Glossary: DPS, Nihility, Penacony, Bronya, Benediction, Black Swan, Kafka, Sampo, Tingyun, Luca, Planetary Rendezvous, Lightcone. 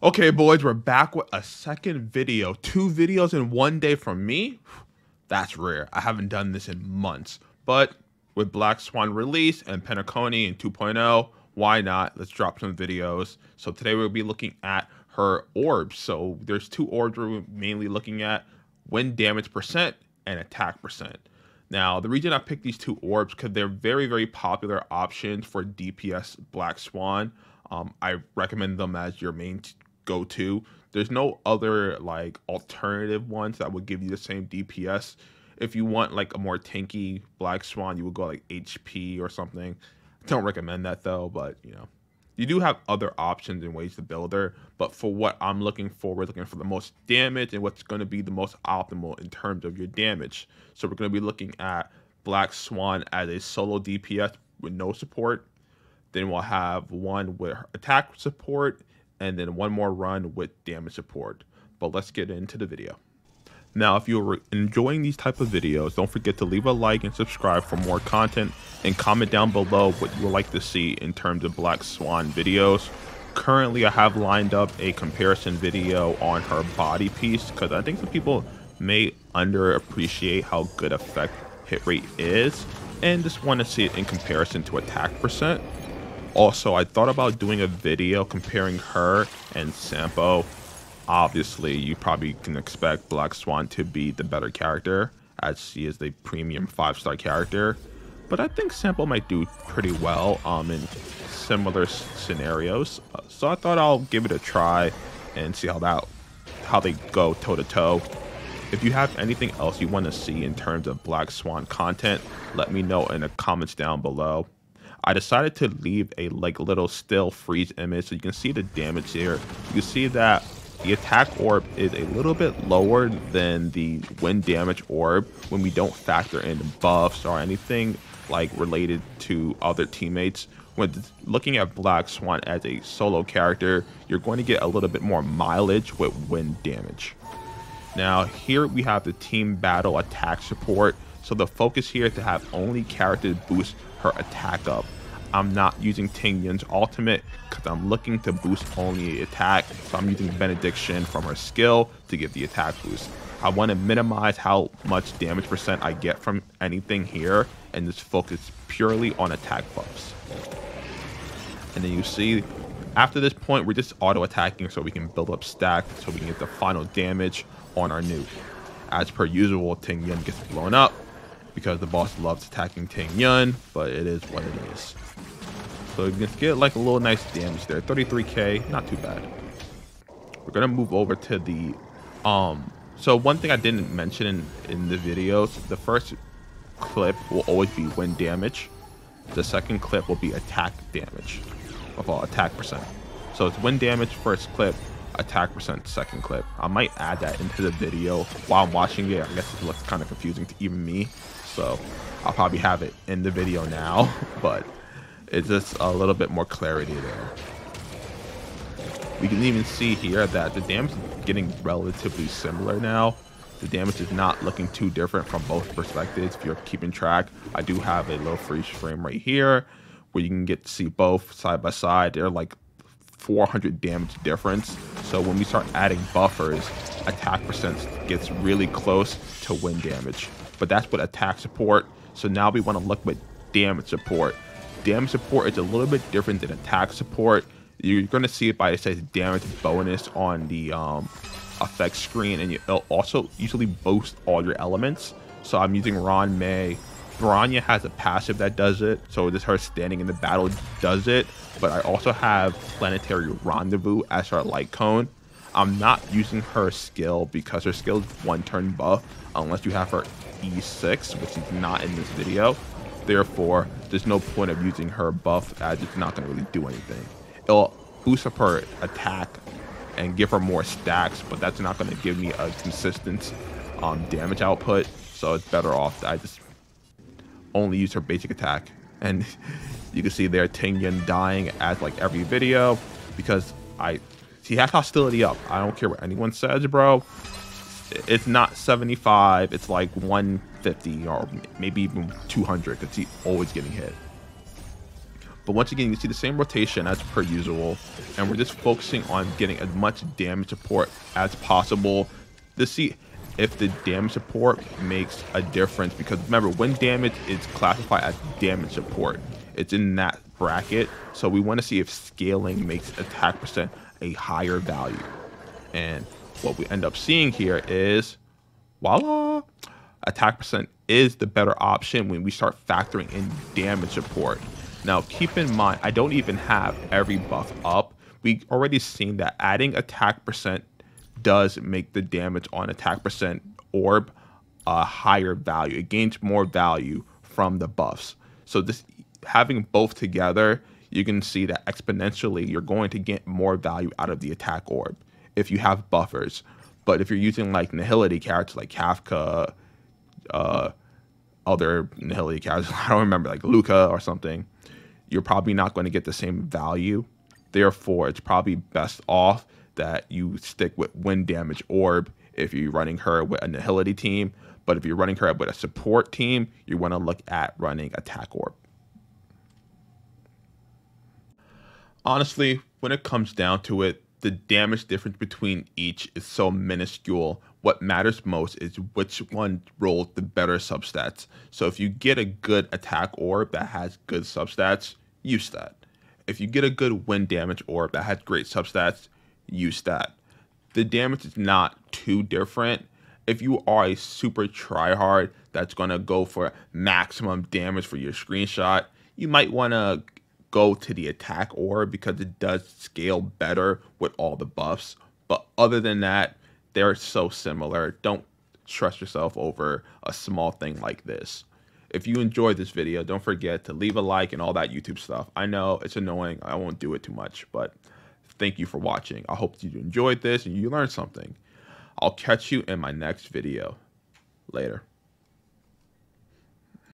Okay, boys, we're back with a second video. 2 videos in 1 day from me. That's rare. I haven't done this in months. But with Black Swan release and Penacony and 2.0, why not? Let's drop some videos. So today we'll be looking at her orbs. So there's 2 orbs we're mainly looking at: wind damage percent and attack percent. Now, the reason I picked these 2 orbs because they're very, very popular options for DPS Black Swan. I recommend them as your main go to. There's no other like alternative ones that would give you the same DPS. If you want like a more tanky Black Swan, you would go like HP or something. I don't recommend that though, but you know, you do have other options and ways to build her. But for what I'm looking for, we're looking for the most damage and what's going to be the most optimal in terms of your damage. So we're going to be looking at Black Swan as a solo DPS with no support. Then we'll have one with attack support, and then one more run with damage support. But let's get into the video. Now, if you're enjoying these type of videos, don't forget to leave a like and subscribe for more content, and comment down below what you would like to see in terms of Black Swan videos. Currently, I have lined up a comparison video on her body piece because I think some people may underappreciate how good effect hit rate is, and just want to see it in comparison to attack percent. Also, I thought about doing a video comparing her and Sampo. Obviously, you probably can expect Black Swan to be the better character, as she is the premium 5-star character. But I think Sampo might do pretty well in similar scenarios. So I thought I'll give it a try and see how they go toe to toe. If you have anything else you want to see in terms of Black Swan content, let me know in the comments down below. I decided to leave a like little still freeze image so you can see the damage here. You can see that the attack orb is a little bit lower than the wind damage orb when we don't factor in buffs or anything like related to other teammates. When looking at Black Swan as a solo character, you're going to get a little bit more mileage with wind damage. Now here we have the team battle attack support. So the focus here is to have only characters boost her attack up. I'm not using Tingyun's ultimate because I'm looking to boost only attack. So I'm using Benediction from her skill to give the attack boost. I want to minimize how much damage percent I get from anything here and just focus purely on attack buffs. And then you see after this point, we're just auto attacking so we can build up stack so we can get the final damage on our nuke. As per usual, Tingyun gets blown up, because the boss loves attacking Tingyun, but it is what it is. So you can get like a little nice damage there. 33k, not too bad. We're gonna move over to the so one thing I didn't mention in the videos, the first clip will always be wind damage. The second clip will be attack damage. Of all attack percent. So it's wind damage first clip, attack percent second clip. I might add that into the video while I'm watching it. I guess it looks kind of confusing to even me. So I'll probably have it in the video now, but it's just a little bit more clarity there. We can even see here that the damage is getting relatively similar now. The damage is not looking too different from both perspectives. If you're keeping track, I do have a little freeze frame right here where you can get to see both side by side. They're like 400 damage difference. So when we start adding buffers, attack percent gets really close to wind damage. But that's with attack support. So now we want to look with damage support. Damage support is a little bit different than attack support. You're going to see it by it says damage bonus on the effect screen, and it'll also usually boost all your elements. So I'm using Ron May. Bronya has a passive that does it, so just her standing in the battle does it. But I also have Planetary Rendezvous as her light cone. I'm not using her skill because her skill is 1-turn buff unless you have her E6, which is not in this video. Therefore, there's no point of using her buff as it's not going to really do anything. It'll boost up her attack and give her more stacks, but that's not going to give me a consistent damage output. So it's better off that I just only use her basic attack. And you can see there Tingyun dying as like every video because she has hostility up. I don't care what anyone says, bro. It's not 75, it's like 150 or maybe even 200 because she's always getting hit. But once again, you see the same rotation as per usual, and we're just focusing on getting as much damage support as possible to see if the damage support makes a difference. Because remember, wind damage is classified as damage support. It's in that bracket, so we want to see if scaling makes attack percent a higher value. And what we end up seeing here is, voila, attack percent is the better option when we start factoring in damage support. Now, keep in mind, I don't even have every buff up. We've already seen that adding attack percent does make the damage on attack percent orb a higher value. It gains more value from the buffs. So this, having both together, you can see that exponentially you're going to get more value out of the attack orb if you have buffers. But if you're using like Nihility characters like Kafka, other Nihility characters, I don't remember, like Luca or something, you're probably not going to get the same value. Therefore, it's probably best off that you stick with wind damage orb if you're running her with a Nihility team. But if you're running her with a support team, you want to look at running attack orb. Honestly, when it comes down to it, the damage difference between each is so minuscule. What matters most is which one rolls the better substats. So if you get a good attack orb that has good substats, use that. If you get a good wind damage orb that has great substats, use that. The damage is not too different. If you are a super tryhard that's going to go for maximum damage for your screenshot, you might want to go to the attack orb because it does scale better with all the buffs. But other than that, they're so similar. Don't stress yourself over a small thing like this. If you enjoyed this video, don't forget to leave a like and all that YouTube stuff. I know it's annoying. I won't do it too much, but thank you for watching. I hope you enjoyed this and you learned something. I'll catch you in my next video. Later.